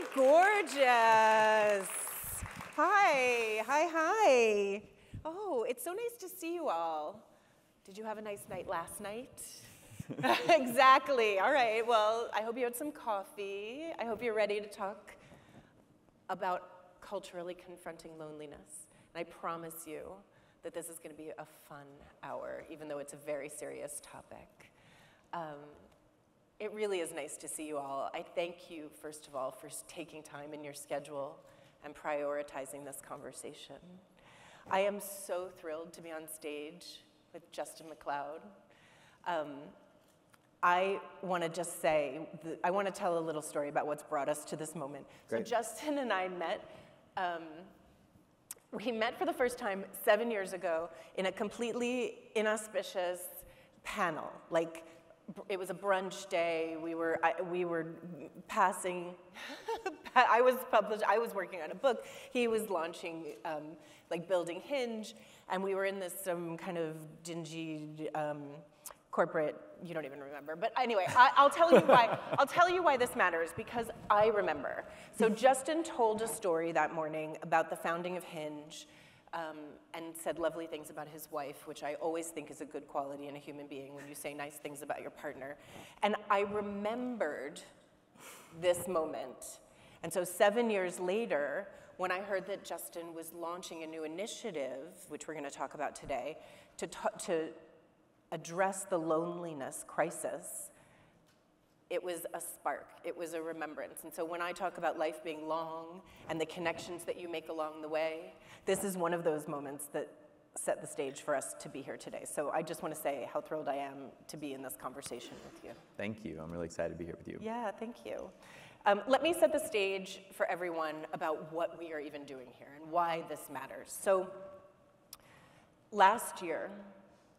so gorgeous. Hi, hi, hi. Oh, it's so nice to see you all. Did you have a nice night last night? Exactly. All right. Well, I hope you had some coffee. I hope you're ready to talk about culturally confronting loneliness. And I promise you that this is going to be a fun hour, even though it's a very serious topic. It really is nice to see you all. I thank you, first of all, for taking time in your schedule and prioritizing this conversation. I am so thrilled to be on stage with Justin McLeod. I want to just say, I want to tell a little story about what's brought us to this moment. Great. So Justin and I met, we met for the first time 7 years ago in a completely inauspicious panel. Like, it was a brunch day. We were passing. I was working on a book. He was launching, like building Hinge, and we were in this kind of dingy corporate. You don't even remember, but anyway, I'll tell you why. I'll tell you why this matters, because I remember. So Justin told a story that morning about the founding of Hinge. And said lovely things about his wife, which I always think is a good quality in a human being, when you say nice things about your partner. And I remembered this moment. And so 7 years later, when I heard that Justin was launching a new initiative, which we're going to talk about today, to address the loneliness crisis, it was a spark, it was a remembrance. And so when I talk about life being long and the connections that you make along the way, this is one of those moments that set the stage for us to be here today. So I just want to say how thrilled I am to be in this conversation with you. Thank you, I'm really excited to be here with you. Yeah, thank you. Let me set the stage for everyone about what we are even doing here and why this matters. So last year,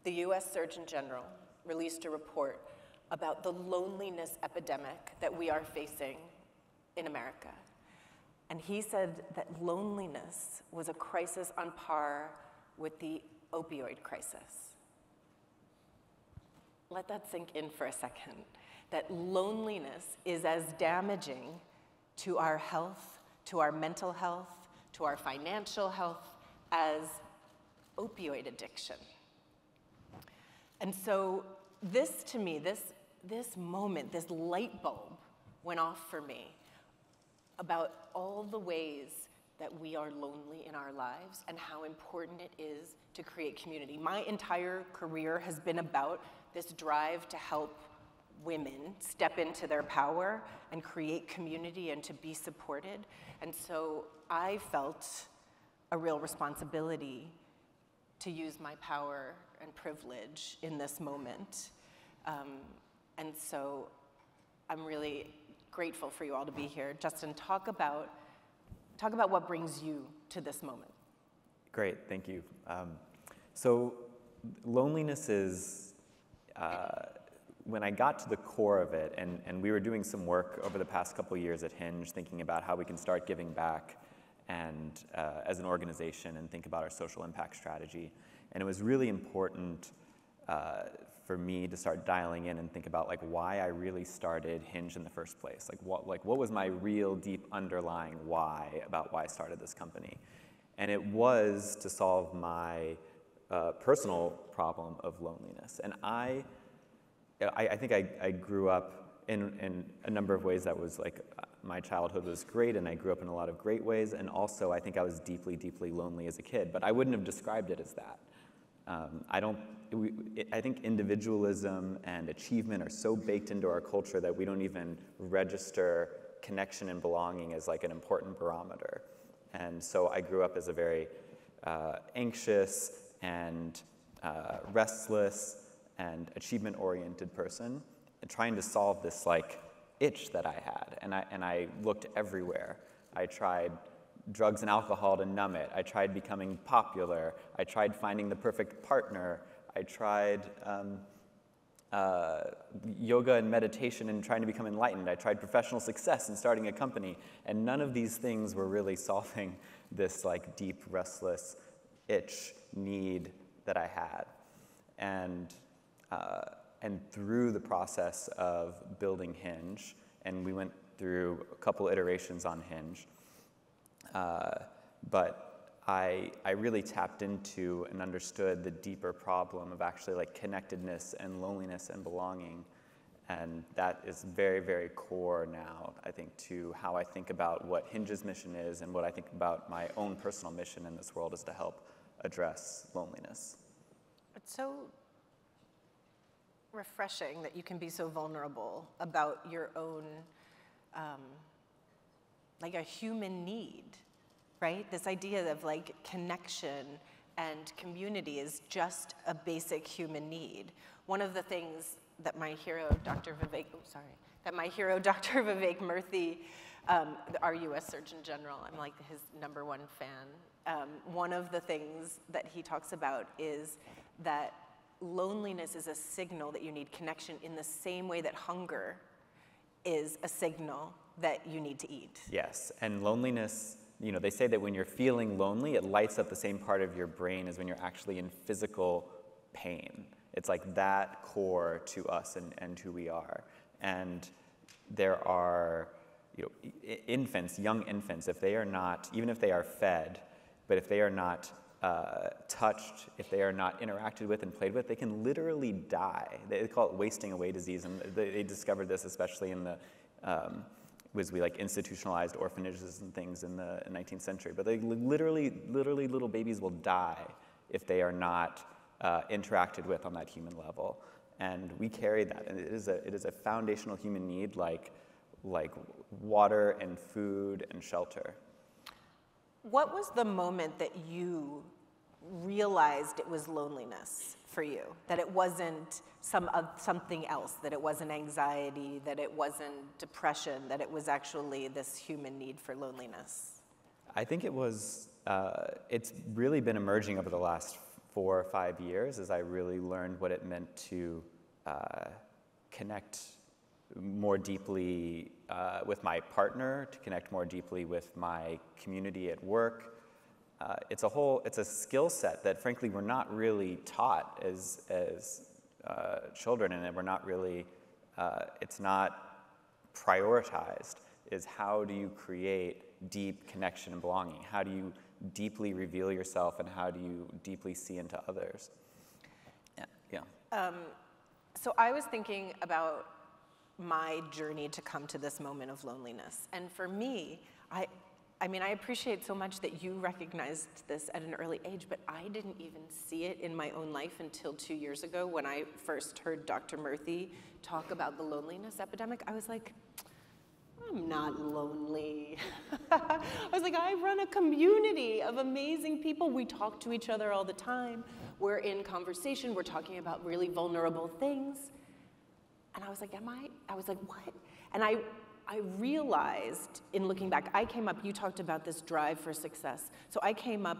the US Surgeon General released a report about the loneliness epidemic that we are facing in America. And he said that loneliness was a crisis on par with the opioid crisis. Let that sink in for a second, that loneliness is as damaging to our health, to our mental health, to our financial health, as opioid addiction. And so this, to me, this moment, this light bulb went off for me about all the ways that we are lonely in our lives and how important it is to create community. My entire career has been about this drive to help women step into their power and create community and to be supported. And so I felt a real responsibility to use my power and privilege in this moment. And so I'm really grateful for you all to be here. Justin, talk about what brings you to this moment. Great, thank you. So loneliness is, when I got to the core of it, and we were doing some work over the past couple years at Hinge, thinking about how we can start giving back and as an organization and think about our social impact strategy. And it was really important for me to start dialing in and think about like why I really started Hinge in the first place. Like what was my real deep underlying why about why I started this company? And it was to solve my personal problem of loneliness. And I think I grew up in a number of ways that was like, my childhood was great, and I grew up in a lot of great ways, and also I think I was deeply, deeply lonely as a kid, but I wouldn't have described it as that. I think individualism and achievement are so baked into our culture that we don't even register connection and belonging as like an important barometer. And so I grew up as a very anxious and restless and achievement-oriented person, and trying to solve this like itch that I had, and I looked everywhere. I tried drugs and alcohol to numb it. I tried becoming popular. I tried finding the perfect partner. I tried yoga and meditation and trying to become enlightened. I tried professional success and starting a company, and none of these things were really solving this like deep, restless itch need that I had. And through the process of building Hinge, and we went through a couple iterations on Hinge. But I really tapped into and understood the deeper problem of actually like connectedness and loneliness and belonging. And that is very, very core now, I think, to how I think about what Hinge's mission is and what I think about my own personal mission in this world is to help address loneliness. It's so refreshing that you can be so vulnerable about your own, like a human need, right? This idea of like connection and community is just a basic human need. One of the things that my hero, Dr. Vivek Murthy, our US Surgeon General, I'm like his #1 fan. One of the things that he talks about is that loneliness is a signal that you need connection in the same way that hunger is a signal that you need to eat. Yes, and loneliness, you know, they say that when you're feeling lonely, it lights up the same part of your brain as when you're actually in physical pain. It's like that core to us and who we are. And there are, you know, infants, young infants, if they are not, even if they are fed, but if they are not touched, if they are not interacted with and played with, they can literally die. They call it wasting away disease, and they discovered this especially in the, like institutionalized orphanages and things in the 19th century. But they literally little babies will die if they are not interacted with on that human level. And we carry that, and it is a foundational human need like water and food and shelter. What was the moment that you realized it was loneliness for you? That it wasn't something else, that it wasn't anxiety, that it wasn't depression, that it was actually this human need for loneliness? I think it was, it's really been emerging over the last 4 or 5 years as I really learned what it meant to connect more deeply with my partner, to connect more deeply with my community at work. It's a skill set that frankly we're not really taught as children, and we're not really, it's not prioritized, is how do you create deep connection and belonging? How do you deeply reveal yourself, and how do you deeply see into others? Yeah. So I was thinking about my journey to come to this moment of loneliness. And for me, I mean, I appreciate so much that you recognized this at an early age, but I didn't even see it in my own life until 2 years ago when I first heard Dr. Murthy talk about the loneliness epidemic. I was like, I'm not lonely. I was like, I run a community of amazing people. We talk to each other all the time. We're in conversation. We're talking about really vulnerable things. And I was like, I was like, what? And I realized in looking back, I came up, you talked about this drive for success. So I came up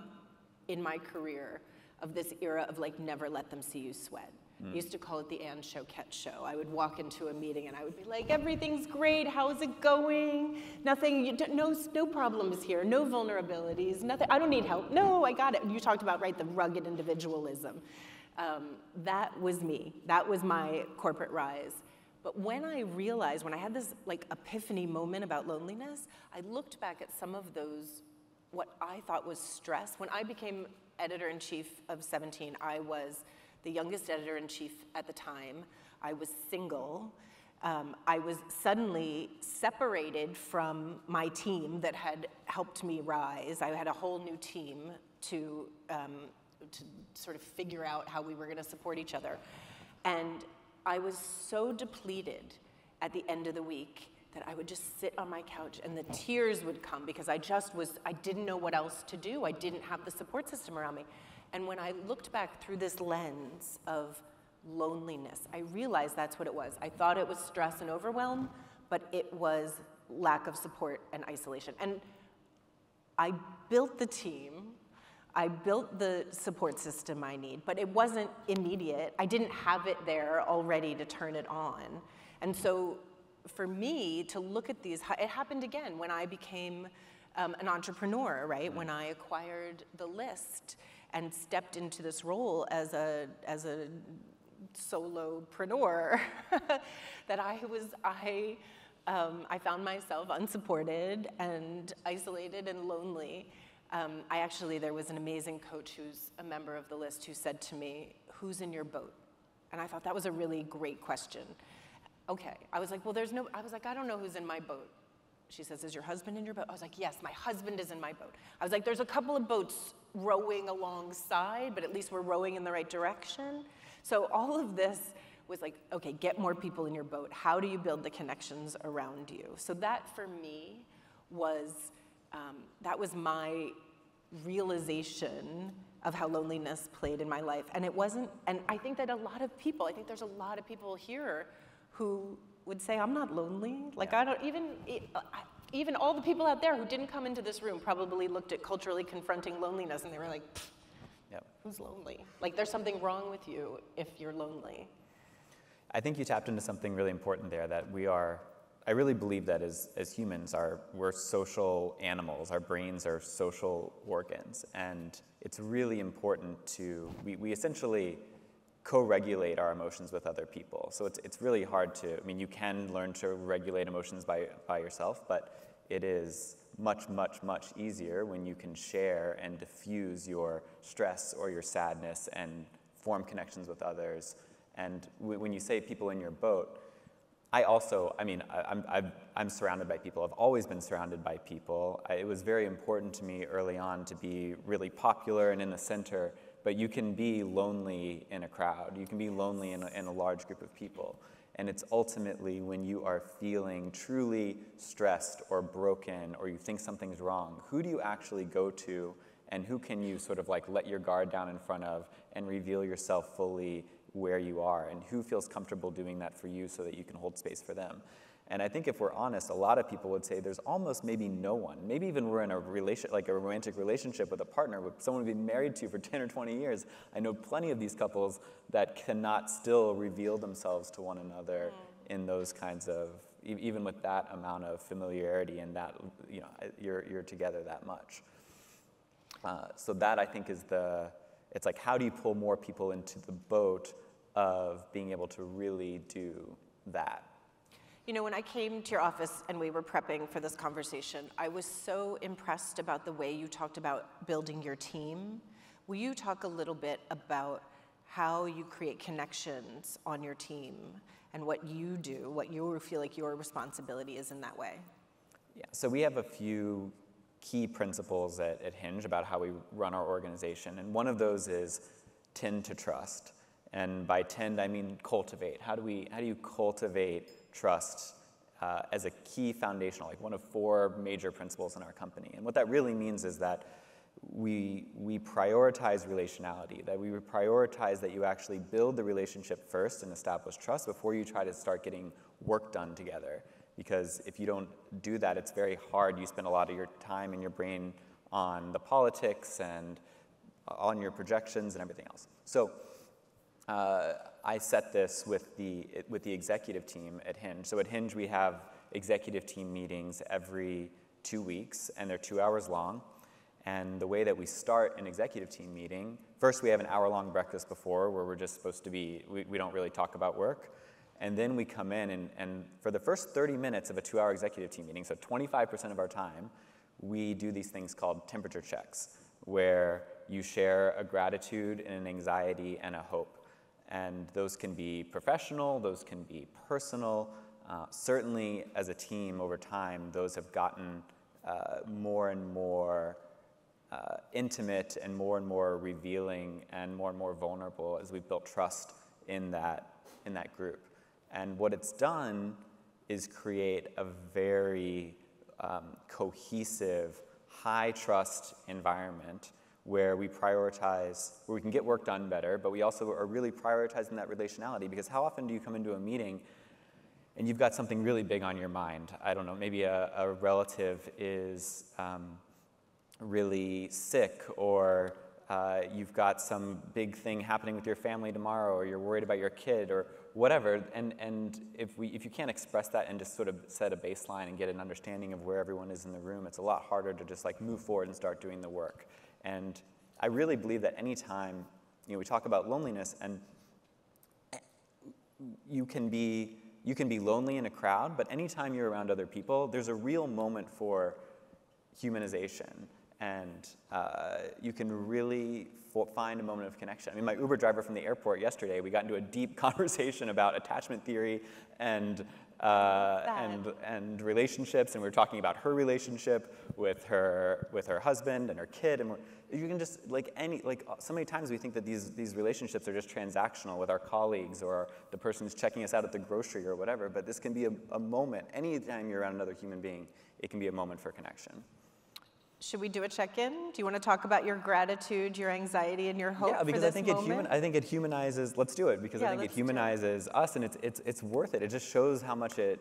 in my career of this era of like, never let them see you sweat. I used to call it the Anne Choquette show. I would walk into a meeting and I would be like, everything's great, how's it going? Nothing, no problems here, no vulnerabilities, nothing, I don't need help, no, I got it. You talked about, right, the rugged individualism. That was me, that was my corporate rise. But when I realized, when I had this like epiphany moment about loneliness, I looked back at some of those, what I thought was stress. When I became editor-in-chief of 17, I was the youngest editor-in-chief at the time. I was single. I was suddenly separated from my team that had helped me rise. I had a whole new team to sort of figure out how we were gonna support each other. And I was so depleted at the end of the week that I would just sit on my couch and the tears would come because I didn't know what else to do. I didn't have the support system around me. And when I looked back through this lens of loneliness, I realized that's what it was. I thought it was stress and overwhelm, but it was lack of support and isolation. And I built the team, I built the support system I need, but it wasn't immediate. I didn't have it there already to turn it on. And so for me to look at these, it happened again when I became an entrepreneur, right? When I acquired The List, and stepped into this role as a solopreneur, that I I found myself unsupported and isolated and lonely. There was an amazing coach who's a member of The List who said to me, "Who's in your boat?" And I thought that was a really great question. Okay, I was like, well, I don't know who's in my boat. She says, "Is your husband in your boat?" I was like, "Yes, my husband is in my boat." I was like, there's a couple of boats rowing alongside, but at least we're rowing in the right direction. So all of this was like, okay, get more people in your boat. How do you build the connections around you? So that for me was, that was my realization of how loneliness played in my life. And it wasn't, and I think that I think there's a lot of people here who would say, "I'm not lonely." Like, yeah. Even all the people out there who didn't come into this room probably looked at Culturally Confronting Loneliness and they were like, yep. Who's lonely? Like, there's something wrong with you if you're lonely. I think you tapped into something really important there, that we are, I really believe that as humans, we're social animals. Our brains are social organs. And it's really important to, we essentially co-regulate our emotions with other people. So it's really hard to, you can learn to regulate emotions by yourself, but it is much, much, much easier when you can share and diffuse your stress or your sadness and form connections with others. And when you say people in your boat, I'm surrounded by people. I've always been surrounded by people. It was very important to me early on to be really popular and in the center. But you can be lonely in a crowd. You can be lonely in a large group of people. And it's ultimately when you are feeling truly stressed or broken or you think something's wrong, who do you actually go to and who can you sort of like let your guard down in front of and reveal yourself fully where you are, and who feels comfortable doing that for you so that you can hold space for them. And I think if we're honest, a lot of people would say there's almost maybe no one. Maybe even we're in a romantic relationship with a partner, with someone we've been married to for 10 or 20 years. I know plenty of these couples that cannot still reveal themselves to one another in those kinds of, even with that amount of familiarity and that, you're together that much. So that I think is it's like, how do you pull more people into the boat of being able to really do that? You know, when I came to your office and we were prepping for this conversation, I was so impressed about the way you talked about building your team. Will you talk a little bit about how you create connections on your team and what you do, what you feel like your responsibility is in that way? Yeah, so we have a few key principles at Hinge about how we run our organization. And one of those is tend to trust. And by tend, I mean cultivate. How do you cultivate trust as a key foundational, like one of four major principles in our company. And what that really means is that we prioritize relationality, that we prioritize that you actually build the relationship first and establish trust before you try to start getting work done together. Because if you don't do that, it's very hard. You spend a lot of your time and your brain on the politics and on your projections and everything else. So I set this with the executive team at Hinge. So at Hinge, we have executive team meetings every 2 weeks, and they're 2 hours long. And the way that we start an executive team meeting, first we have an hour-long breakfast before where we're just supposed to be, we don't really talk about work. And then we come in, and for the first 30 minutes of a 2-hour executive team meeting, so 25% of our time, we do these things called temperature checks, where you share a gratitude and an anxiety and a hope. And those can be professional, those can be personal. Certainly as a team over time, those have gotten more and more intimate and more revealing and more vulnerable as we've built trust in that group. And what it's done is create a very cohesive, high trust environment where we prioritize, where we can get work done better, but we also are really prioritizing that relationality, because how often do you come into a meeting and you've got something really big on your mind? I don't know, maybe a relative is really sick, or you've got some big thing happening with your family tomorrow, or you're worried about your kid, or whatever, and if you can't express that and just sort of set a baseline and get an understanding of where everyone is in the room, it's a lot harder to just like move forward and start doing the work. And I really believe that any time, we talk about loneliness, and you can be you can be lonely in a crowd, but anytime you're around other people, there's a real moment for humanization. And you can really find a moment of connection. I mean, my Uber driver from the airport yesterday, we got into a deep conversation about attachment theory and relationships, and we were talking about her relationship with her husband and her kid. And you can just, like so many times we think that these relationships are just transactional with our colleagues or the person who's checking us out at the grocery or whatever, but this can be a moment. Anytime you're around another human being, it can be a moment for connection. Should we do a check-in? Do you want to talk about your gratitude, your anxiety, and your hope for this moment? Yeah, because I think it humanizes. Let's do it, because I think it humanizes us, and it's worth it. It just shows how much it.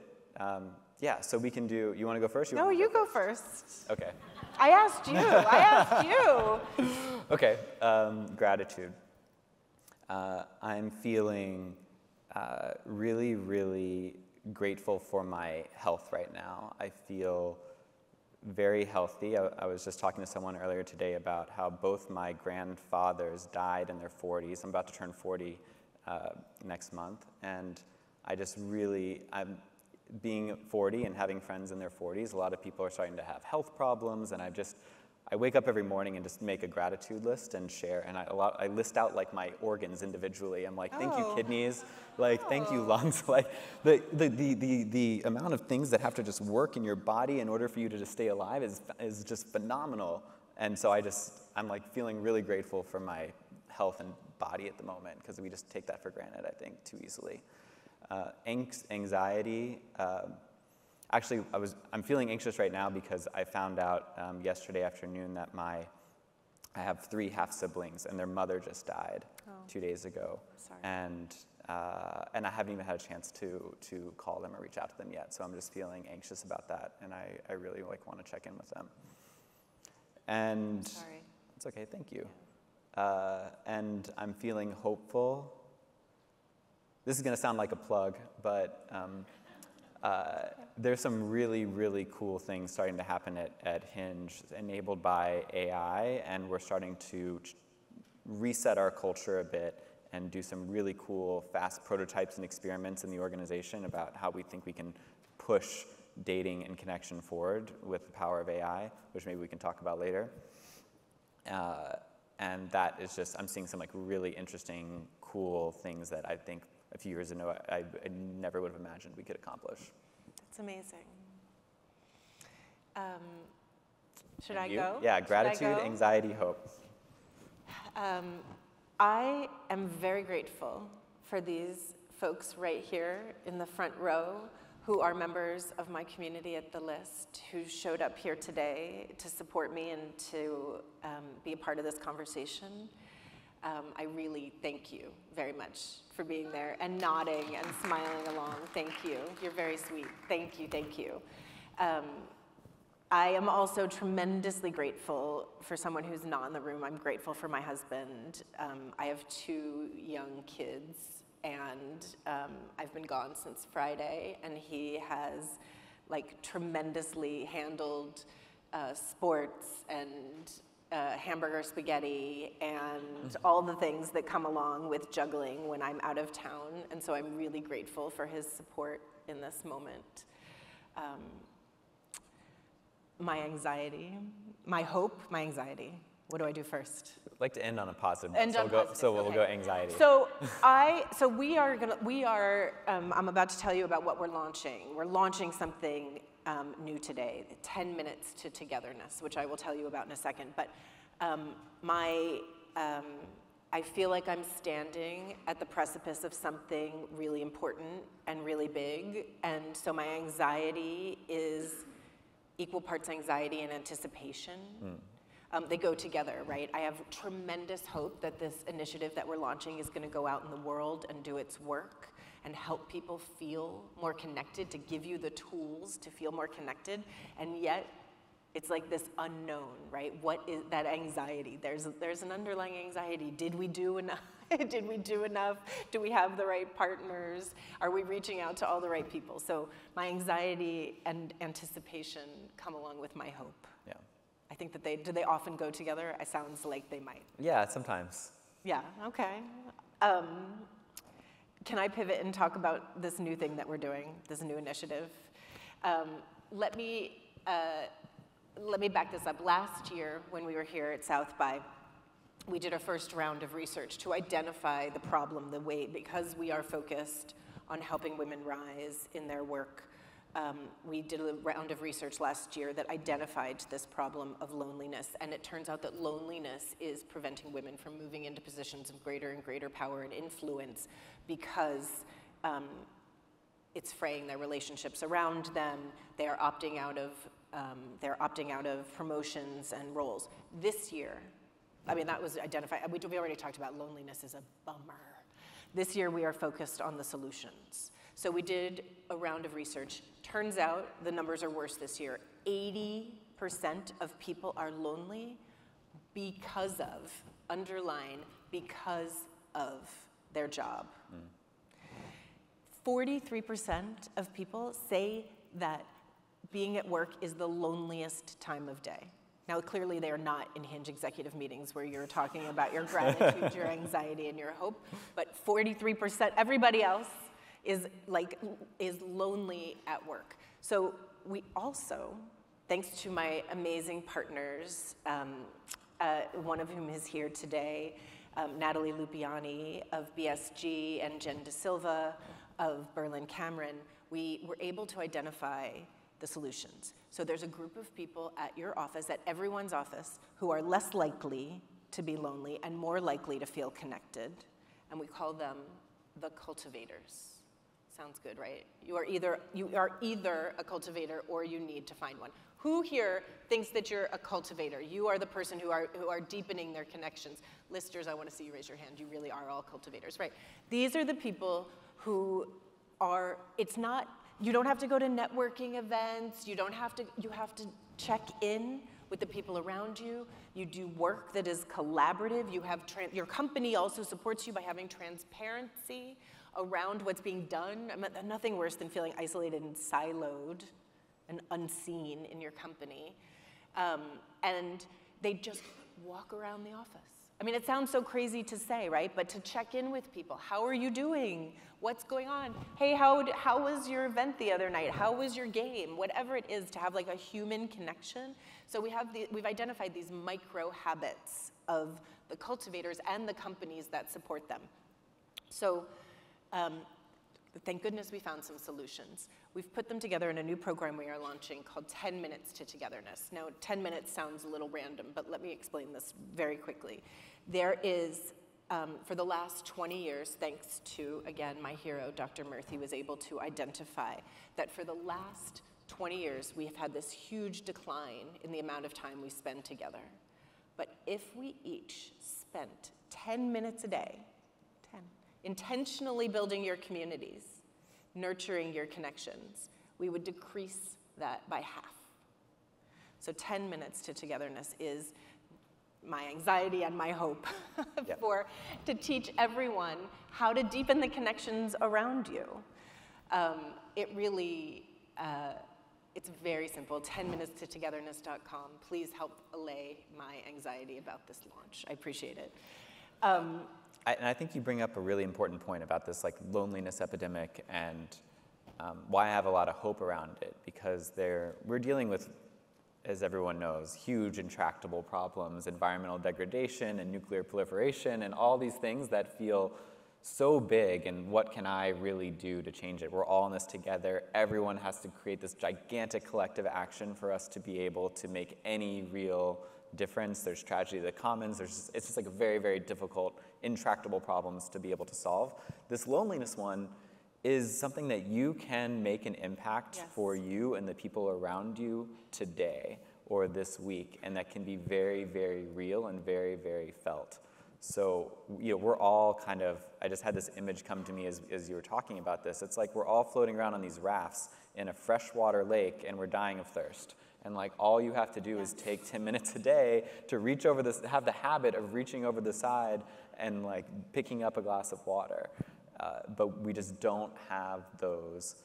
So we can do. You want to go first? No, you go first. Okay. I asked you. Okay. Gratitude. I'm feeling really, really grateful for my health right now. I feel very healthy. I was just talking to someone earlier today about how both my grandfathers died in their 40s. I'm about to turn 40 next month, and I'm being 40 and having friends in their 40s. A lot of people are starting to have health problems, and I wake up every morning and just make a gratitude list and share, and I list out like my organs individually. I'm like, thank you kidneys, like thank you lungs, like the amount of things that have to just work in your body in order for you to just stay alive is just phenomenal. And so I'm like feeling really grateful for my health and body at the moment, because we just take that for granted, I think, too easily. Anxiety. Actually, I'm feeling anxious right now because I found out yesterday afternoon that I have 3 half-siblings, and their mother just died 2 days ago. Sorry. And I haven't even had a chance to call them or reach out to them yet, so I'm just feeling anxious about that, and I really want to check in with them. And sorry. It's okay, thank you. Yeah. And I'm feeling hopeful. This is going to sound like a plug, but... there's some really, really cool things starting to happen at Hinge, enabled by AI, and we're starting to reset our culture a bit and do some really cool, fast prototypes and experiments in the organization about how we think we can push dating and connection forward with the power of AI, which maybe we can talk about later. And that is just, I'm seeing some like really interesting, cool things that I think a few years ago, I never would have imagined we could accomplish. That's amazing. Should I go? Yeah, gratitude, anxiety, hope. I am very grateful for these folks right here in the front row who are members of my community at The List, who showed up here today to support me and to be a part of this conversation. I really thank you very much for being there and nodding and smiling along. Thank you. You're very sweet. Thank you. Thank you. I am also tremendously grateful for someone who's not in the room. I'm grateful for my husband. I have 2 young kids, and I've been gone since Friday, and he has like tremendously handled sports and hamburger spaghetti and all the things that come along with juggling when I'm out of town. And so I'm really grateful for his support in this moment. My anxiety, my hope, my anxiety. What do I do first? I'd like to end on a positive. We'll go anxiety. I'm about to tell you about what we're launching. We're launching something new today, 10 Minutes to Togetherness, which I will tell you about in a second. But I feel like I'm standing at the precipice of something really important and really big, and so my anxiety is equal parts anxiety and anticipation. They go together, right? I have tremendous hope that this initiative that we're launching is going to go out in the world and do its work and help people feel more connected, to give you the tools to feel more connected. And yet, it's like this unknown, right? What is that anxiety? There's an underlying anxiety. Did we do enough? Did we do enough? Do we have the right partners? Are we reaching out to all the right people? So my anxiety and anticipation come along with my hope. Yeah. I think that do they often go together? It sounds like they might. Yeah, sometimes. Yeah, okay. can I pivot and talk about this new thing that we're doing, this new initiative? Let me back this up. Last year, when we were here at South By, we did our first round of research to identify the problem, the way, because we are focused on helping women rise in their work. We did a round of research last year that identified this problem of loneliness, and it turns out that loneliness is preventing women from moving into positions of greater and greater power and influence because it's fraying their relationships around them. They are opting out of promotions and roles. This year, I mean, that was identified. We already talked about loneliness as a bummer. This year, we are focused on the solutions. So we did a round of research. Turns out the numbers are worse this year. 80% of people are lonely because of, underline, because of their job. 43% of people say that being at work is the loneliest time of day. Now, clearly, they are not in Hinge executive meetings where you're talking about your gratitude, your anxiety, and your hope. But 43%, everybody else is lonely at work. So we also, thanks to my amazing partners, one of whom is here today, Natalie Lupiani of BSG and Jen De Silva of Berlin Cameron, we were able to identify the solutions. So there's a group of people at your office, at everyone's office, who are less likely to be lonely and more likely to feel connected, and we call them the cultivators. Sounds good, right? You are either a cultivator or you need to find one. Who here thinks that you're a cultivator? You are the person who are deepening their connections. Listers, I want to see you raise your hand. You really are all cultivators, right? These are the people who are, it's not, you don't have to go to networking events. You have to check in with the people around you. You do work that is collaborative. You have your company also supports you by having transparency around what's being done. Nothing worse than feeling isolated and siloed and unseen in your company. And they just walk around the office. I mean, it sounds so crazy to say, right? But to check in with people. How are you doing? What's going on? Hey, how was your event the other night? How was your game? Whatever it is, to have like a human connection. So we've identified these micro habits of the cultivators and the companies that support them. So thank goodness we found some solutions. We've put them together in a new program we are launching called 10 Minutes to Togetherness. Now, 10 minutes sounds a little random, but let me explain this very quickly. There is, for the last 20 years, thanks to, again, my hero, Dr. Murthy, was able to identify that for the last 20 years, we have had this huge decline in the amount of time we spend together. But if we each spent 10 minutes a day, 10, intentionally building your communities, nurturing your connections, we would decrease that by half. So 10 minutes to togetherness is my anxiety and my hope to teach everyone how to deepen the connections around you. It really, it's very simple, 10minutestotogetherness.com. Please help allay my anxiety about this launch. I appreciate it. And I think you bring up a really important point about this like loneliness epidemic and why I have a lot of hope around it, because we're dealing with, as everyone knows, huge intractable problems, environmental degradation and nuclear proliferation and all these things that feel so big, and what can I really do to change it? We're all in this together. Everyone has to create this gigantic collective action for us to be able to make any real difference. There's tragedy of the commons. It's just like a very, very difficult, intractable problems to be able to solve. This loneliness one is something that you can make an impact for you and the people around you today or this week, and that can be very, very real and very, very felt. So you know, we're all kind of, I just had this image come to me as you were talking about this. It's like we're all floating around on these rafts in a freshwater lake and we're dying of thirst. And like all you have to do is take 10 minutes a day to reach over this, have the habit of reaching over the side and like picking up a glass of water. But we just don't have those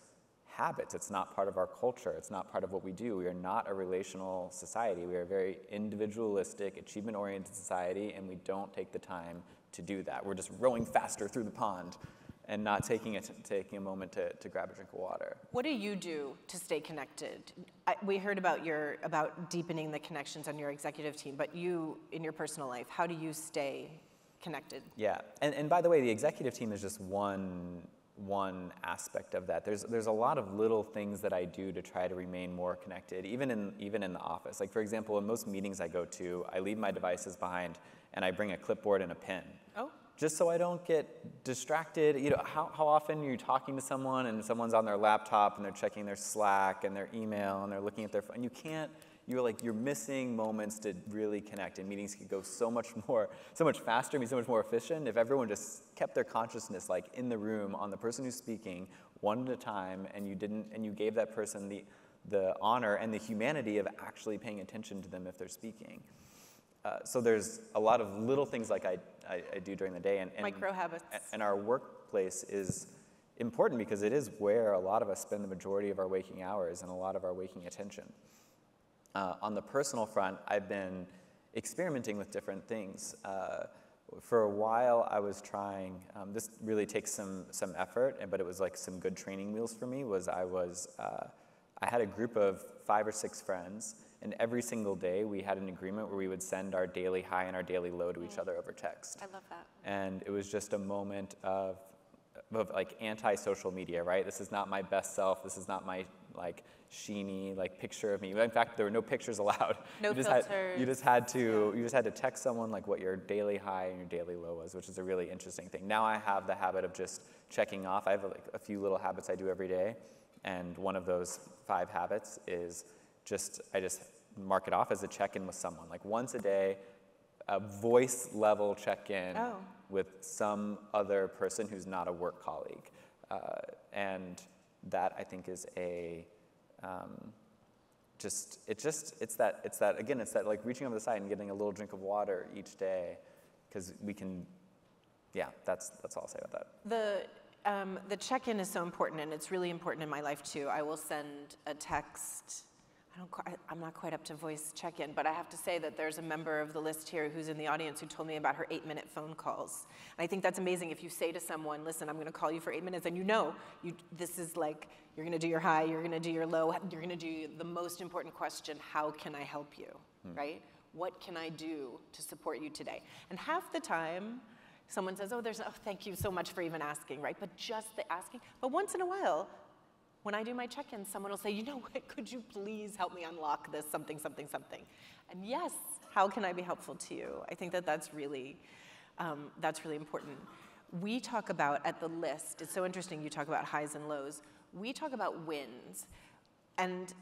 habits. It's not part of our culture. It's not part of what we do. We are not a relational society. We are a very individualistic, achievement-oriented society, and we don't take the time to do that. We're just rowing faster through the pond and not taking a moment to grab a drink of water. What do you do to stay connected? We heard about deepening the connections on your executive team, but you, in your personal life, how do you stay connected? Yeah, and by the way, the executive team is just one aspect of that. There's a lot of little things that I do to try to remain more connected, even in the office. Like, for example, in most meetings I go to, I leave my devices behind and I bring a clipboard and a pen. Oh. Just so I don't get distracted. You know, how often are you talking to someone and someone's on their laptop and they're checking their Slack and their email and they're looking at their phone? You're missing moments to really connect, and meetings could go so much faster, be so much more efficient if everyone just kept their consciousness like in the room on the person who's speaking one at a time, and you gave that person the honor and the humanity of actually paying attention to them if they're speaking. So there's a lot of little things like I do during the day. And micro habits. And our workplace is important because it is where a lot of us spend the majority of our waking hours and a lot of our waking attention. On the personal front, I've been experimenting with different things. For a while, I was trying, this really takes some effort, but it was like some good training wheels for me, I had a group of 5 or 6 friends, and every single day we had an agreement where we would send our daily high and our daily low to each other over text. I love that. And it was just a moment of like anti-social media, right? This is not my best self. This is not my like sheeny like picture of me. In fact, there were no pictures allowed. No filters. You just had to text someone like what your daily high and your daily low was, which is a really interesting thing. Now I have the habit of just checking off. I have like a few little habits I do every day, and one of those 5 habits is I just mark it off as a check-in with someone. Like once a day, a voice level check-in with some other person who's not a work colleague. And that I think is it's that like reaching over the side and getting a little drink of water each day, because that's all I'll say about that. The check-in is so important, and it's really important in my life too. I will send a text. I'm not quite up to voice check-in, but I have to say that there's a member of The List here who's in the audience who told me about her 8-minute phone calls. And I think that's amazing. If you say to someone, listen, I'm going to call you for 8 minutes, and this is like, you're going to do your high, you're going to do your low, you're going to do the most important question, how can I help you, right? What can I do to support you today? And half the time, someone says, thank you so much for even asking, right? But just the asking. But once in a while, when I do my check-in, someone will say, you know what, could you please help me unlock this something, something, something? And yes, how can I be helpful to you? I think that that's really important. We talk about, at The List, it's so interesting you talk about highs and lows. We talk about wins. And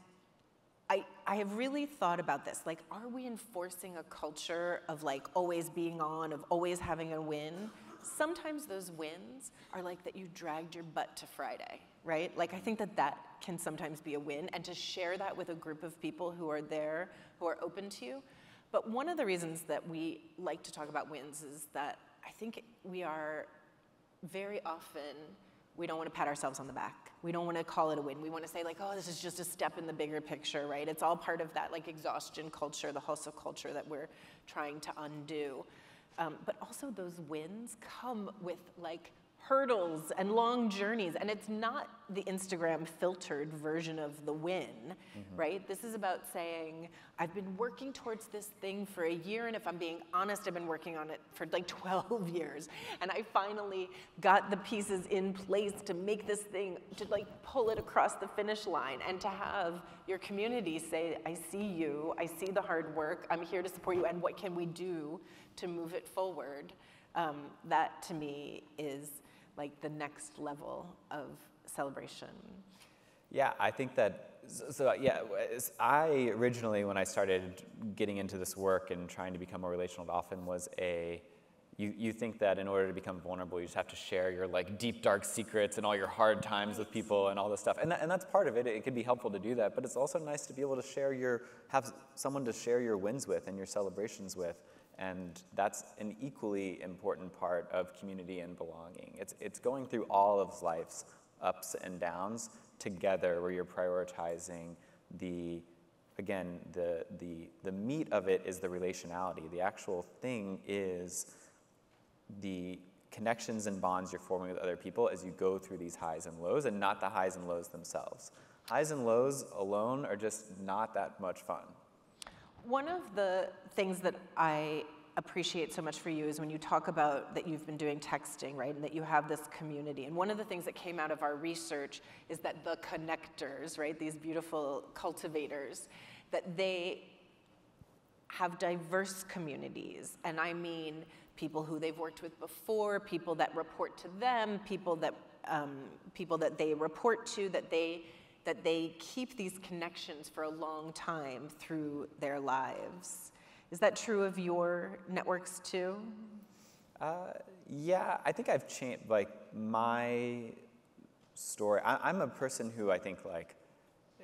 I have really thought about this. Like, are we enforcing a culture of like always being on, of always having a win? Sometimes those wins are like that you dragged your butt to Friday, right? Like I think that can sometimes be a win, and to share that with a group of people who are there, who are open to you. But one of the reasons that we like to talk about wins is that I think we are very often, we don't want to pat ourselves on the back. We don't want to call it a win. We want to say like, oh, this is just a step in the bigger picture, right? It's all part of that like exhaustion culture, the hustle culture that we're trying to undo. But also those wins come with like hurdles and long journeys, and it's not the Instagram filtered version of the win, right? This is about saying, I've been working towards this thing for a year, and if I'm being honest, I've been working on it for like 12 years, and I finally got the pieces in place to make this thing, to like pull it across the finish line, and to have your community say, I see you, I see the hard work, I'm here to support you, and what can we do to move it forward? That to me is like the next level of celebration. Yeah, I think that, I originally, when I started getting into this work and trying to become more relational, often was you think that in order to become vulnerable, you just have to share your like deep, dark secrets and all your hard times with people and all this stuff. And that's part of it. It can be helpful to do that, but it's also nice to be able to have someone to share your wins with and your celebrations with. And that's an equally important part of community and belonging. It's going through all of life's ups and downs together, where you're prioritizing the meat of it is the relationality. The actual thing is the connections and bonds you're forming with other people as you go through these highs and lows, and not the highs and lows themselves. Highs and lows alone are just not that much fun. One of the things that I appreciate so much for you is when you talk about that you've been doing texting, right, and that you have this community. And one of the things that came out of our research is that the connectors, right, these beautiful cultivators, that they have diverse communities. And I mean people who they've worked with before, people that report to them, people that they report to, that they keep these connections for a long time through their lives. Is that true of your networks too? Yeah, I think I've changed, like, my story. I'm a person who I think, like,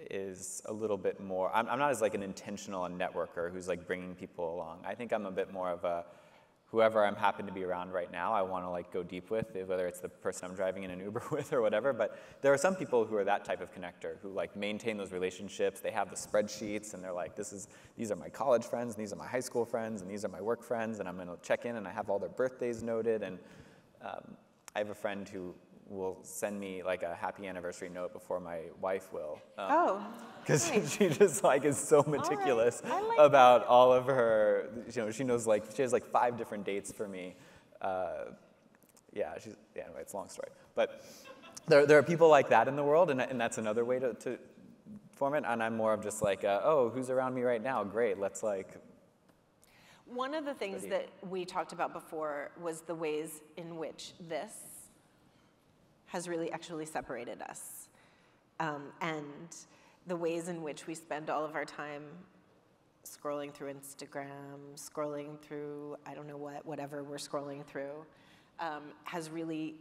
is a little bit more, I'm not as, like, an intentional networker who's, like, bringing people along. I think I'm a bit more of a, whoever I'm happen to be around right now, I want to, like, go deep with, whether it's the person I'm driving in an Uber with or whatever. But there are some people who are that type of connector, who, like, maintain those relationships. They have the spreadsheets, and they're like, these are my college friends, and these are my high school friends, and these are my work friends, and I'm going to check in, and I have all their birthdays noted. And I have a friend who will send me, like, a happy anniversary note before my wife will. Because she just, like, is so meticulous about all of her, you know, she knows, like, she has, like, 5 different dates for me. Yeah, anyway, it's a long story. But there are people like that in the world, and that's another way to form it. And I'm more of just like, oh, who's around me right now? Great, let's, like. One of the things that we talked about before was the ways in which this has really actually separated us, and the ways in which we spend all of our time scrolling through Instagram, scrolling through, I don't know what, whatever we're scrolling through, has really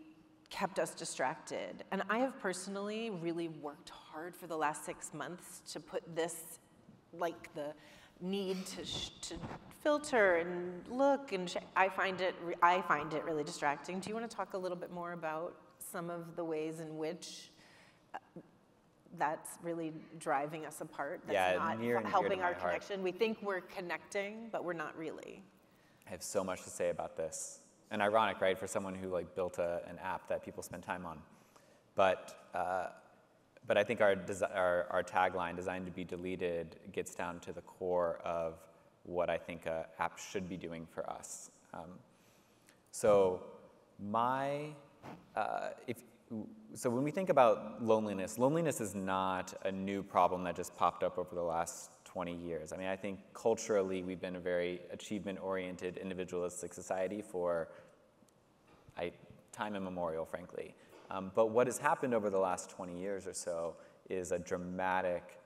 kept us distracted. And I have personally really worked hard for the last 6 months to put this, like, the need to filter and look, and I find it really distracting. Do you want to talk a little bit more about some of the ways in which that's really driving us apart, that's not helping our connection? We think we're connecting, but we're not really. I have so much to say about this. And ironic, right, for someone who, like, built an app that people spend time on. But I think our tagline, designed to be deleted, gets down to the core of what I think an app should be doing for us. So my... So when we think about loneliness, loneliness is not a new problem that just popped up over the last 20 years. I mean, I think culturally we've been a very achievement-oriented, individualistic society for time immemorial, frankly. But what has happened over the last 20 years or so is a dramatic...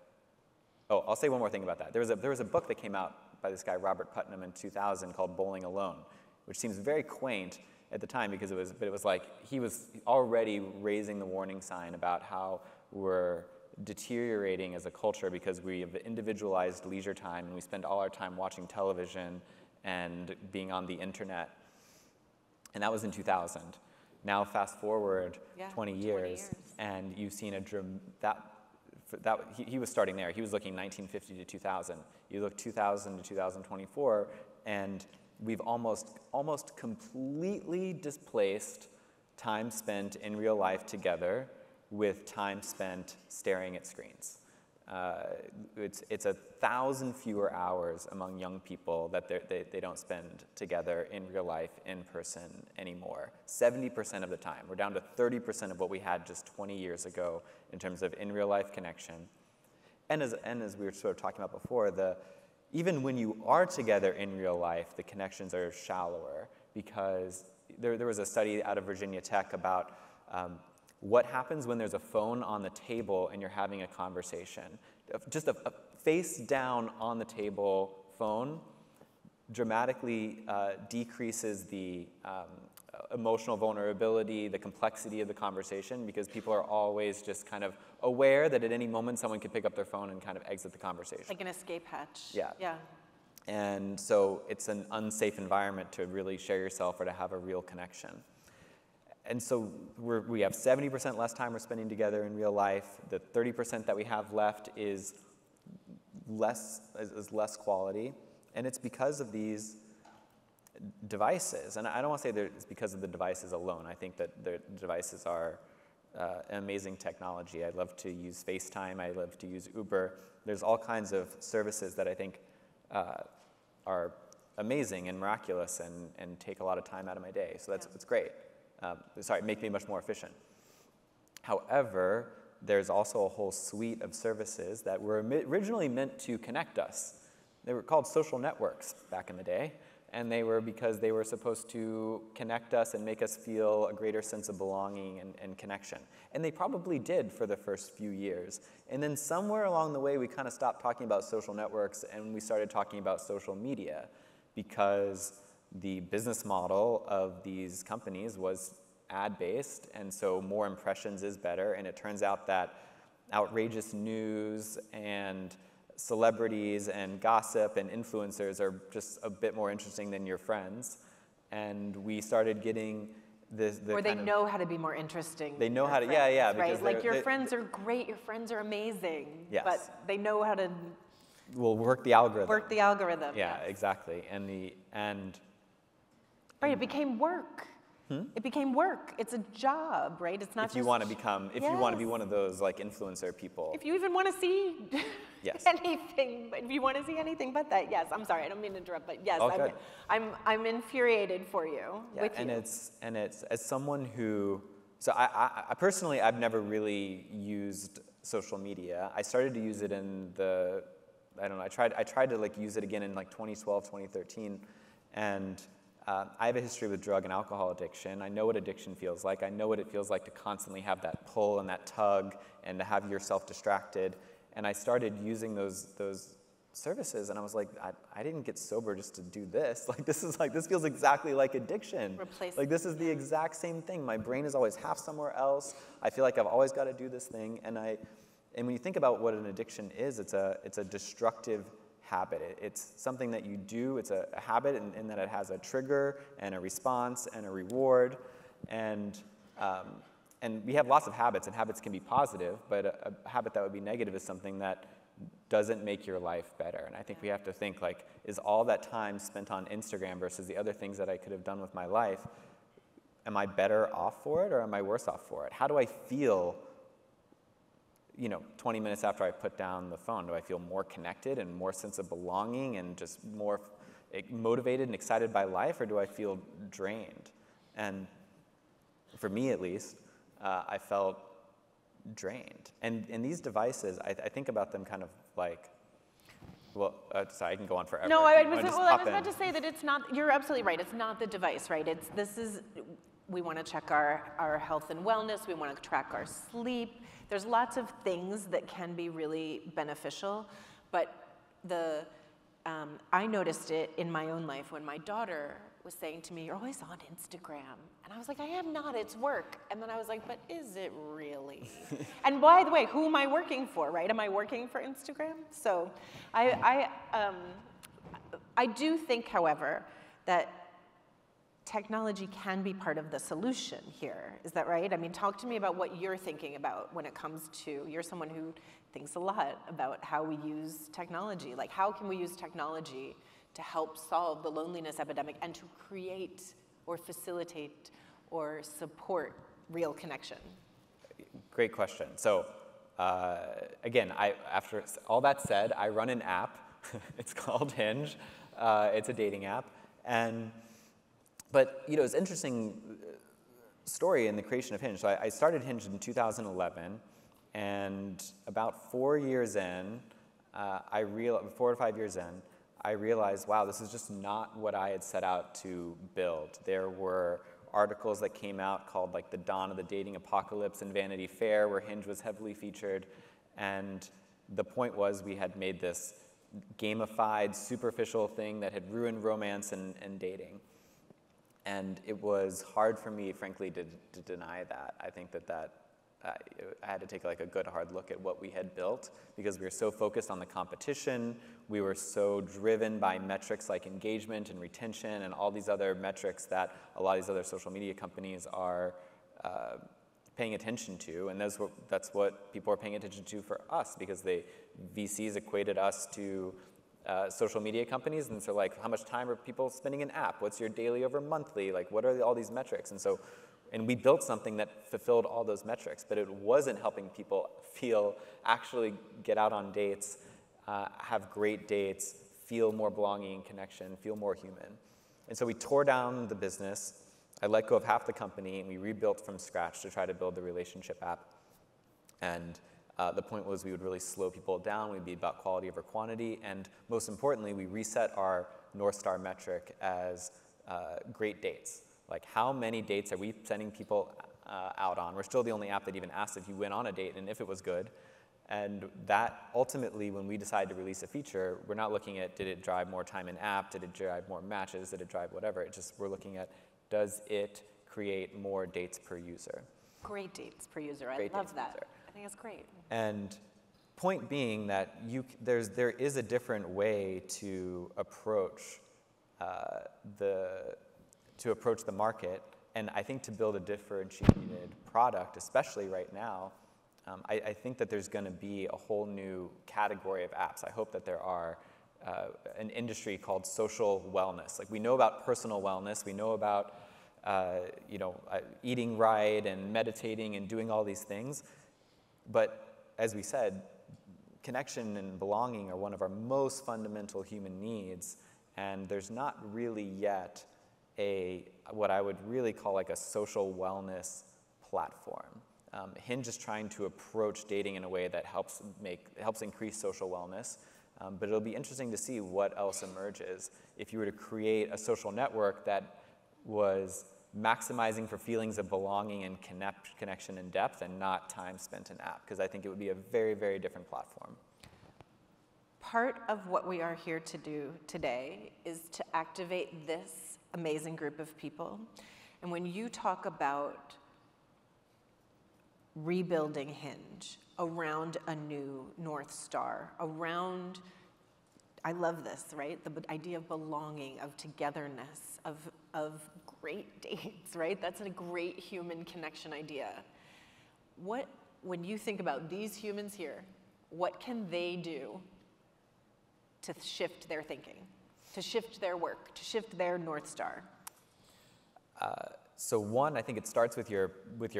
Oh, I'll say one more thing about that. There was a book that came out by this guy, Robert Putnam, in 2000 called Bowling Alone, which seems very quaint at the time, because it was like he was already raising the warning sign about how we're deteriorating as a culture because we have individualized leisure time and we spend all our time watching television and being on the internet. And that was in 2000. Now fast forward 20 years, and you've seen he was starting there. He was looking 1950 to 2000. You look 2000 to 2024, and we've almost completely displaced time spent in real life together with time spent staring at screens. It's 1,000 fewer hours among young people that they don't spend together in real life, in person anymore. 70% of the time. We're down to 30% of what we had just 20 years ago in terms of in real life connection. And as we were sort of talking about before, even when you are together in real life, the connections are shallower, because there was a study out of Virginia Tech about what happens when there's a phone on the table and you're having a conversation. Just a face down on the table phone dramatically decreases the emotional vulnerability, the complexity of the conversation, because people are always just kind of aware that at any moment someone could pick up their phone and kind of exit the conversation. Like an escape hatch. Yeah. Yeah. And so it's an unsafe environment to really share yourself or to have a real connection. And so we have 70% less time we're spending together in real life. The 30% that we have left is less quality. And it's because of these devices, and I don't want to say that it's because of the devices alone. I think that the devices are amazing technology. I love to use FaceTime. I love to use Uber. There's all kinds of services that I think are amazing and miraculous and take a lot of time out of my day. So that's great. Make me much more efficient. However, there's also a whole suite of services that were originally meant to connect us. They were called social networks back in the day, and they were because they were supposed to connect us and make us feel a greater sense of belonging and connection. And they probably did for the first few years. And then somewhere along the way, we kind of stopped talking about social networks and we started talking about social media, because the business model of these companies was ad-based, and so more impressions is better. And it turns out that outrageous news and celebrities and gossip and influencers are just a bit more interesting than your friends. And we started getting this. Or they know how to be more interesting. They know how to, yeah. Right, like your friends are great, your friends are amazing. Yes. But they know how to. Will work the algorithm. Work the algorithm. Yeah, yes. Exactly. Right, it became work. It became work. It's a job, right? It's not. If you just want to become, you want to be one of those like influencer people. If you even want to see anything, if you want to see anything but that, yes. I'm sorry, I don't mean to interrupt, but yes, okay. I'm infuriated for you. Yeah. With and you. It's as someone who, so I personally, I've never really used social media. I started to use it in the, I don't know. I tried to like use it again in like 2012, 2013, and. I have a history with drug and alcohol addiction. I know what addiction feels like. I know what it feels like to constantly have that pull and that tug and to have yourself distracted. And I started using those services, and I was like, I didn't get sober just to do this. Like this feels exactly like addiction. Like this is the exact same thing. My brain is always half somewhere else. I feel like I've always got to do this thing. And when you think about what an addiction is, it's a destructive habit. It's something that you do. It's a habit in that it has a trigger and a response and a reward. And we have lots of habits, and habits can be positive, but a habit that would be negative is something that doesn't make your life better. And I think we have to think, like, is all that time spent on Instagram versus the other things that I could have done with my life, am I better off for it or am I worse off for it? How do I feel, 20 minutes after I put down the phone? Do I feel more connected and more sense of belonging and just more motivated and excited by life, or do I feel drained? And for me, at least, I felt drained. And these devices, I think about them kind of like, well, sorry, I can go on forever. No, I was about to say that it's not, you're absolutely right. It's not the device, right? We want to check our health and wellness. We want to track our sleep. There's lots of things that can be really beneficial, but I noticed it in my own life when my daughter was saying to me, "You're always on Instagram." And I was like, "I am not, it's work." And then I was like, but is it really? And by the way, who am I working for, right? Am I working for Instagram? So I do think, however, that technology can be part of the solution here. Is that right? I mean, talk to me about what you're thinking about when it comes to, you're someone who thinks a lot about how we use technology. Like, how can we use technology to help solve the loneliness epidemic and to create or facilitate or support real connection? Great question. So again, after all that said, I run an app. It's called Hinge. It's a dating app. But it's an interesting story in the creation of Hinge. So I started Hinge in 2011, and about 4 years in, 4 or 5 years in, I realized, wow, this is just not what I had set out to build. There were articles that came out called like the Dawn of the Dating Apocalypse and Vanity Fair, where Hinge was heavily featured, and the point was we had made this gamified, superficial thing that had ruined romance and dating. And it was hard for me, frankly, to deny that. I think that I had to take like a good hard look at what we had built, because we were so focused on the competition. We were so driven by metrics like engagement and retention and all these other metrics that a lot of these other social media companies are paying attention to. And that's what people are paying attention to for us, because VCs equated us to social media companies, and so like, how much time are people spending in app? What's your daily over monthly? Like, what are all these metrics? And so, and we built something that fulfilled all those metrics, but it wasn't helping people feel, actually get out on dates, have great dates, feel more belonging and connection, feel more human. And so we tore down the business. I let go of half the company, and we rebuilt from scratch to try to build the relationship app. And the point was, we would really slow people down. We'd be about quality over quantity. And most importantly, we reset our North Star metric as great dates. Like, how many dates are we sending people out on? We're still the only app that even asked if you went on a date and if it was good. And that ultimately, when we decide to release a feature, we're not looking at did it drive more time in app, did it drive more matches, did it drive whatever. It's just, we're looking at, does it create more dates per user? Great dates per user. I love that. I think it's great. And point being that there is a different way to approach the market, and I think to build a differentiated product, especially right now, I think that there's going to be a whole new category of apps. I hope that there are an industry called social wellness. Like, we know about personal wellness, we know about eating right and meditating and doing all these things, but as we said, connection and belonging are one of our most fundamental human needs, and there's not really yet what I would really call like a social wellness platform. Hinge is trying to approach dating in a way that helps increase social wellness, but it'll be interesting to see what else emerges. If you were to create a social network that was maximizing for feelings of belonging and connection and depth, and not time spent in app, because I think it would be a very, very different platform. Part of what we are here to do today is to activate this amazing group of people. And when you talk about rebuilding Hinge around a new North Star, around, I love this, right? The idea of belonging, of togetherness, of great dates, right? That's a great human connection idea. What, when you think about these humans here, what can they do to shift their thinking, to shift their work, to shift their North Star? So one, I think it starts with your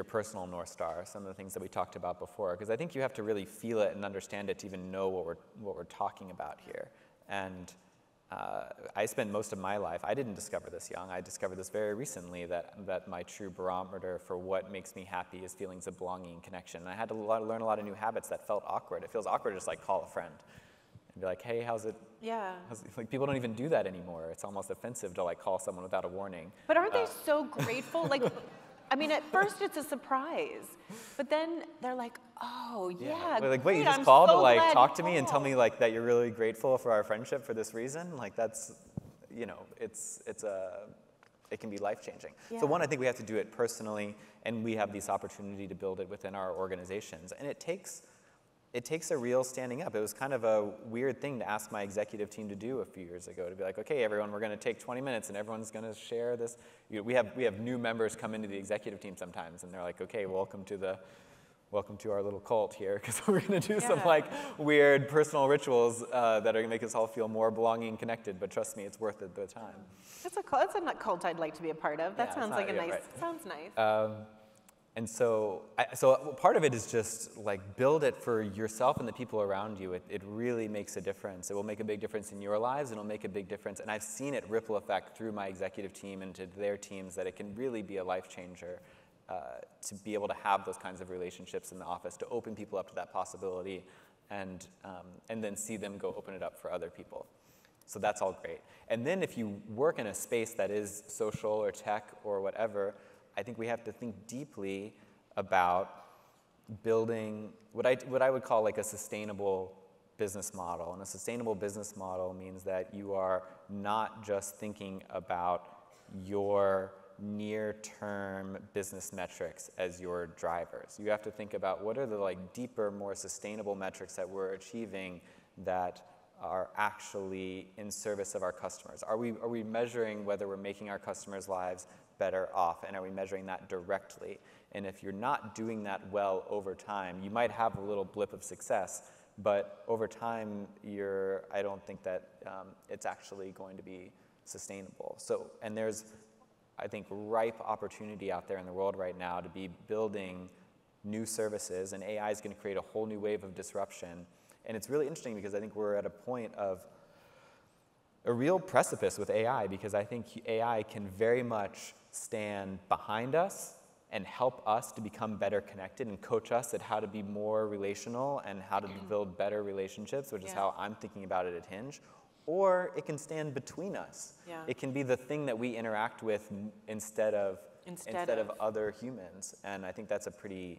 personal North Star, some of the things that we talked about before, because I think you have to really feel it and understand it to even know what we're talking about here. And I spent most of my life, I didn't discover this young, I discovered this very recently, that my true barometer for what makes me happy is feelings of belonging and connection. And I had to learn a lot of new habits that felt awkward. It feels awkward to just like call a friend and be like, hey, how's it? Yeah. Like, people don't even do that anymore. It's almost offensive to like call someone without a warning. But aren't they so grateful? Like, I mean, at first it's a surprise, but then they're like, oh yeah, yeah. Like, wait, you just I'm called so to like talk to me and tell me like that you're really grateful for our friendship for this reason? Like, that's, you know, it can be life-changing. Yeah. So one, I think we have to do it personally, and we have this opportunity to build it within our organizations, and it takes a real standing up. It was kind of a weird thing to ask my executive team to do a few years ago, to be like, okay, everyone, we're gonna take 20 minutes and everyone's gonna share this. You know, we have new members come into the executive team sometimes, and they're like, okay, welcome to our little cult here, because we're gonna do some like weird personal rituals that are gonna make us all feel more belonging and connected, but trust me, it's worth it the time. That's a cult I'd like to be a part of. That sounds like a nice, right. Sounds nice. And so, part of it is just like, build it for yourself and the people around you. It really makes a difference. It will make a big difference in your lives, and it'll make a big difference. And I've seen it ripple effect through my executive team and to their teams, that it can really be a life changer to be able to have those kinds of relationships in the office, to open people up to that possibility, and then see them go open it up for other people. So that's all great. And then if you work in a space that is social or tech or whatever, I think we have to think deeply about building what I would call like a sustainable business model. And a sustainable business model means that you are not just thinking about your near-term business metrics as your drivers. You have to think about what are the like deeper, more sustainable metrics that we're achieving that are actually in service of our customers. Are we measuring whether we're making our customers' lives better off, and are we measuring that directly? And if you're not doing that well over time, you might have a little blip of success, But over time, I don't think that it's actually going to be sustainable. So, and there's, I think, ripe opportunity out there in the world right now to be building new services, and AI is going to create a whole new wave of disruption. And it's really interesting because I think we're at a point of a real precipice with AI, because I think AI can very much stand behind us and help us to become better connected and coach us at how to be more relational and how to build better relationships, which is how I'm thinking about it at Hinge. Or it can stand between us. Yeah. It can be the thing that we interact with instead of other humans. And I think that's a pretty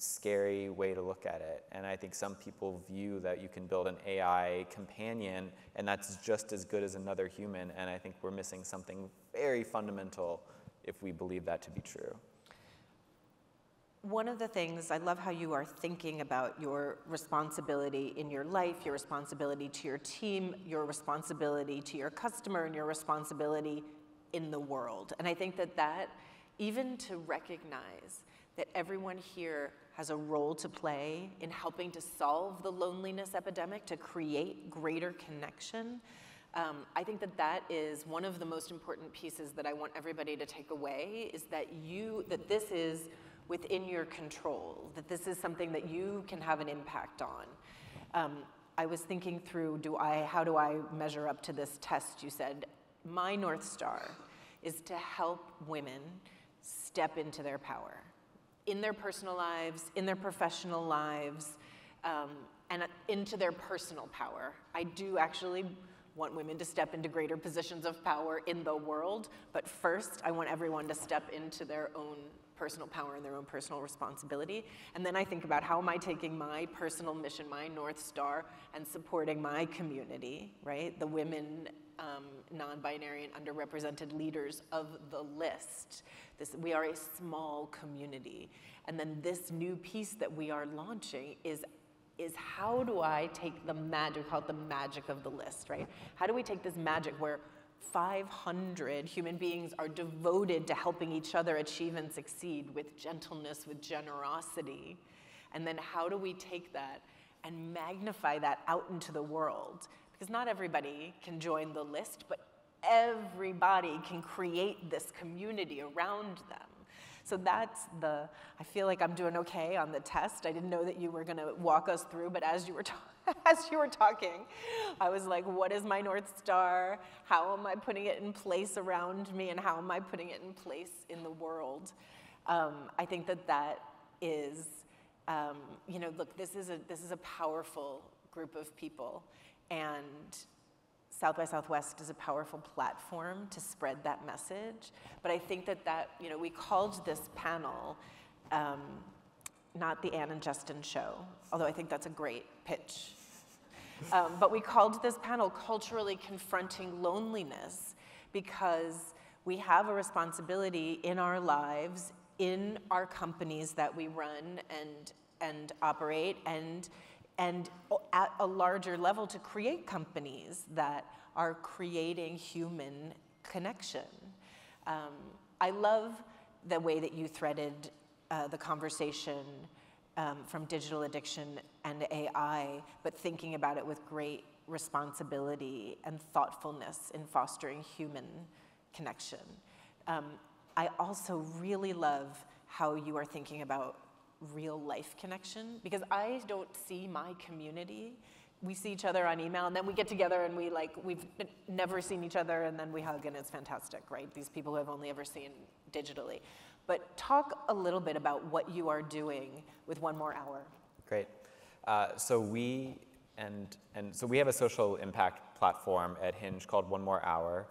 scary way to look at it. And I think some people view that you can build an AI companion and that's just as good as another human. And I think we're missing something very fundamental if we believe that to be true. One of the things, I love how you are thinking about your responsibility in your life, your responsibility to your team, your responsibility to your customer, and your responsibility in the world. And I think that even to recognize that everyone here has a role to play in helping to solve the loneliness epidemic, to create greater connection, I think that is one of the most important pieces that I want everybody to take away, is that this is within your control, that this is something that you can have an impact on. I was thinking through, how do I measure up to this test you said? My North Star is to help women step into their power, in their personal lives, in their professional lives, and into their personal power. I do actually want women to step into greater positions of power in the world, but first I want everyone to step into their own personal power and their own personal responsibility. And then I think about, how am I taking my personal mission, my North Star, and supporting my community, right? The women, non-binary, and underrepresented leaders of the list. We are a small community. And then this new piece that we are launching is how do I take the magic, we call it the magic of the list, right? How do we take this magic where 500 human beings are devoted to helping each other achieve and succeed with gentleness, with generosity. And then how do we take that and magnify that out into the world? Because not everybody can join the list, but everybody can create this community around them. So I feel like I'm doing okay on the test. I didn't know that you were gonna walk us through, but as you were talking, I was like, what is my North Star? How am I putting it in place around me, and how am I putting it in place in the world? I think that is, you know, look, this is a powerful group of people, and South by Southwest is a powerful platform to spread that message. But I think that you know, we called this panel not the Ann and Justin show, although I think that's a great pitch. But we called this panel Culturally Confronting Loneliness, because we have a responsibility in our lives, in our companies that we run and operate, and at a larger level, to create companies that are creating human connection. I love the way that you threaded the conversation from digital addiction and AI, but thinking about it with great responsibility and thoughtfulness in fostering human connection. I also really love how you are thinking about real life connection, because I don't see my community. We see each other on email, and then we get together and we've never seen each other, and then we hug and it's fantastic, right? These people who I've only ever seen digitally. But talk a little bit about what you are doing with One More Hour. Great. So we have a social impact platform at Hinge called One More Hour.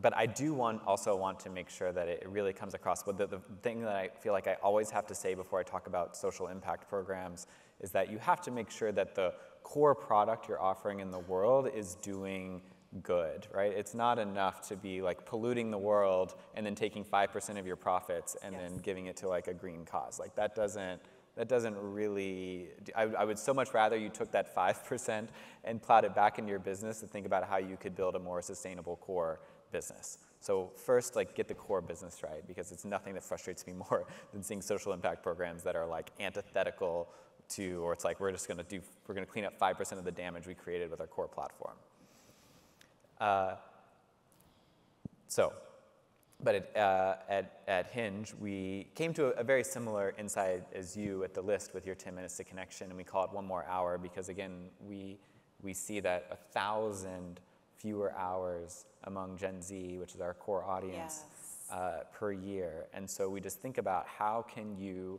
But I do also want to make sure that it really comes across. But the thing that I feel like I always have to say before I talk about social impact programs is that you have to make sure that the core product you're offering in the world is doing good, right? It's not enough to be like polluting the world and then taking 5% of your profits and then giving it to like a green cause. Like that doesn't really, I would so much rather you took that 5% and plowed it back into your business and think about how you could build a more sustainable core business. So first, like, get the core business right, because it's nothing that frustrates me more than seeing social impact programs that are like antithetical to, or it's like we're going to clean up 5% of the damage we created with our core platform. But at Hinge, we came to a very similar insight as you at The List with your 10 minutes to connection, and we call it 1 More Hour because, again, we see that 1,000 fewer hours among Gen Z, which is our core audience, yes, per year. And so we just think about how can you,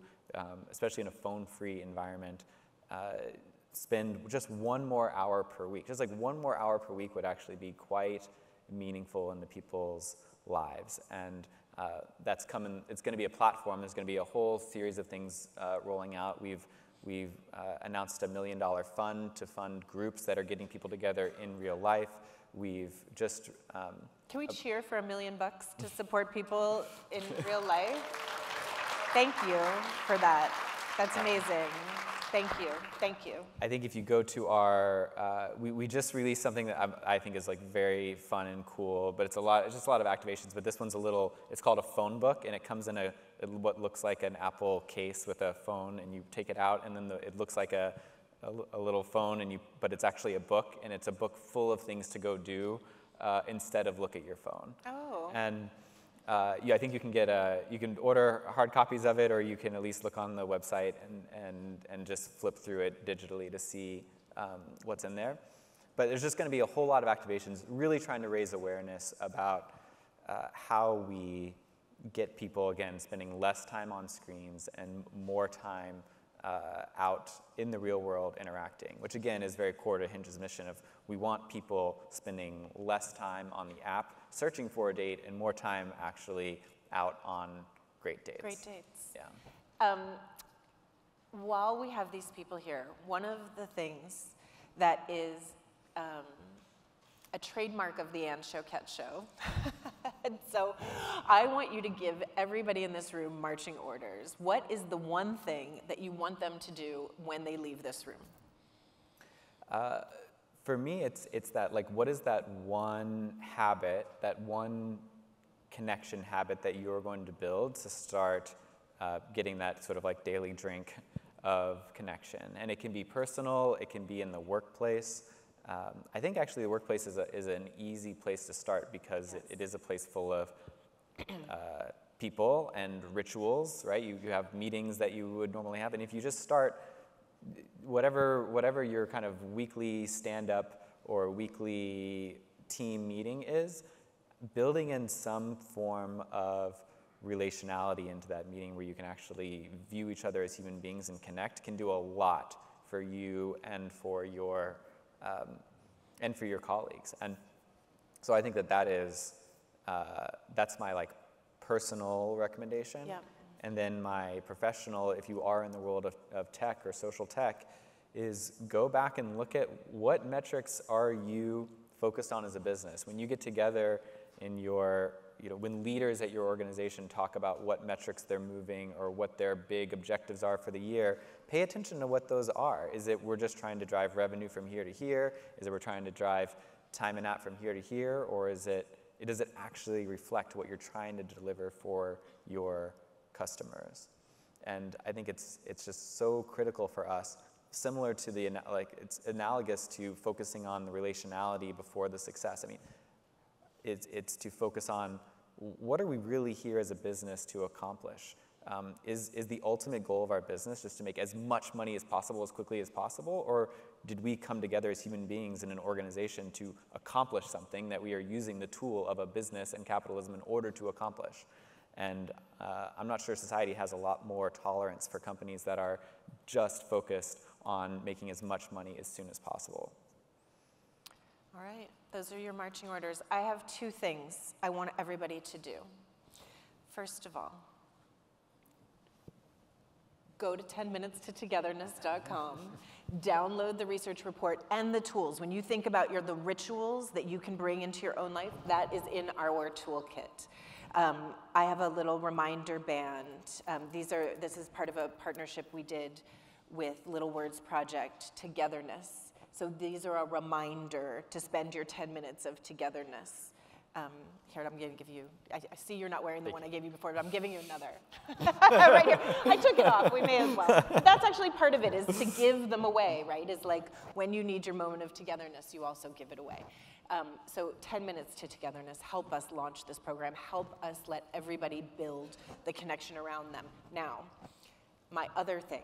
especially in a phone-free environment, spend just 1 more hour per week. Just like 1 more hour per week would actually be quite meaningful in the people's lives. And that's coming, it's going to be a platform. There's going to be a whole series of things rolling out. We've announced a $1 million fund to fund groups that are getting people together in real life. We've just... Can we cheer for $1 million to support people in real life? Thank you for that. That's amazing. Thank you. Thank you. I think if you go to our... we just released something that I think is like very fun and cool, but it's just a lot of activations, but this one's a little... It's called a phone book, and it comes in a... what looks like an Apple case with a phone, and you take it out, and then it looks like a little phone, and but it's actually a book, and it's a book full of things to go do instead of look at your phone. Oh. And yeah, I think you can you can order hard copies of it, or you can at least look on the website and just flip through it digitally to see what's in there. But there's just going to be a whole lot of activations, really trying to raise awareness about how we get people, again, spending less time on screens and more time out in the real world interacting, which, again, is very core to Hinge's mission of we want people spending less time on the app searching for a date and more time actually out on great dates. Great dates. Yeah. While we have these people here, one of the things that is a trademark of the Ann Choquette Show. And so I want you to give everybody in this room marching orders. What is the one thing that you want them to do when they leave this room? For me, it's that, like, what is that one habit, that one connection habit that you're going to build to start getting that sort of like daily drink of connection? And it can be personal, it can be in the workplace. I think actually the workplace is an easy place to start because yes, it is a place full of people and rituals, right? You have meetings that you would normally have, and if you just start whatever your kind of weekly stand-up or weekly team meeting is, building in some form of relationality into that meeting where you can actually view each other as human beings and connect can do a lot for you and for your colleagues. And so I think that is, that's my like personal recommendation. Yeah. And then my professional, if you are in the world of tech or social tech, is go back and look at what metrics are you focused on as a business. When you get together in your, when leaders at your organization talk about what metrics they're moving or what their big objectives are for the year, pay attention to what those are. Is it we're just trying to drive revenue from here to here? Is it we're trying to drive time and out from here to here? Or does it actually reflect what you're trying to deliver for your customers? And I think it's just so critical for us, similar to it's analogous to focusing on the relationality before the success. I mean, it's to focus on what are we really here as a business to accomplish? Is the ultimate goal of our business just to make as much money as possible as quickly as possible? Or did we come together as human beings in an organization to accomplish something that we are using the tool of a business and capitalism in order to accomplish? And I'm not sure society has a lot more tolerance for companies that are just focused on making as much money as soon as possible. All right, those are your marching orders. I have two things I want everybody to do. First of all, go to 10minutestotogetherness.com, download the research report and the tools. When you think about the rituals that you can bring into your own life, that is in our toolkit. I have a little reminder band. This is part of a partnership we did with Little Words Project, Togetherness. So these are a reminder to spend your 10 minutes of togetherness. Here, I'm going to give you, I see you're not wearing the one I gave you before, but I'm giving you another. Right here. I took it off. We may as well. But that's actually part of it, is to give them away, right? Is like when you need your moment of togetherness, you also give it away. So 10 Minutes to Togetherness, help us launch this program. Help us let everybody build the connection around them. Now, my other thing,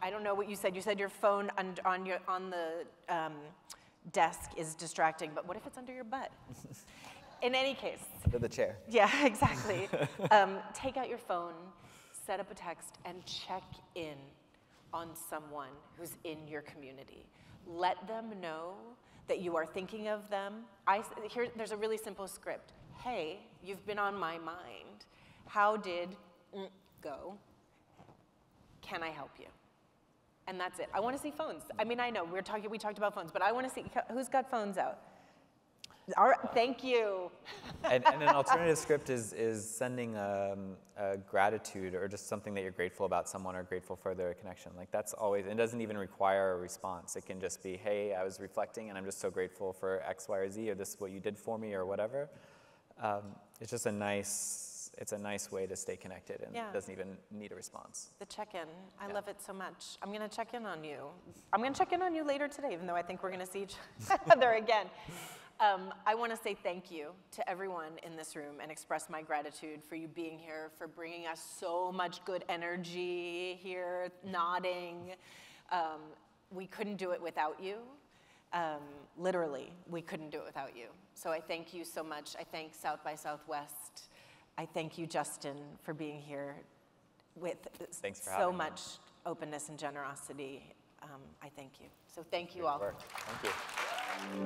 I don't know what you said. You said your phone on the desk is distracting, but what if it's under your butt? In any case. Under the chair. Yeah, exactly. Take out your phone, set up a text, and check in on someone who's in your community. Let them know that you are thinking of them. There's a really simple script. Hey, you've been on my mind. How did go? Can I help you? And that's it. I want to see phones. I mean, I know we talked about phones, but I want to see who's got phones out. All right, thank you. And an alternative script is sending a gratitude or just something that you're grateful about someone or grateful for their connection. Like that's always, it doesn't even require a response. It can just be, hey, I was reflecting and I'm just so grateful for X, Y, or Z, or this is what you did for me, or whatever. It's just a nice, it's a nice way to stay connected and doesn't even need a response. The check-in, I love it so much. I'm gonna check in on you. I'm gonna check in on you later today, even though I think we're gonna see each other again. I wanna say thank you to everyone in this room and express my gratitude for you being here, for bringing us so much good energy here, nodding. We couldn't do it without you. Literally, we couldn't do it without you. So I thank you so much. I thank South by Southwest. I thank you, Justin, for being here with so much openness and generosity. I thank you. So thank you all. Thank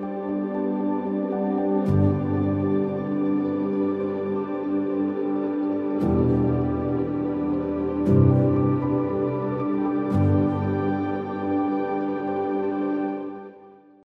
you.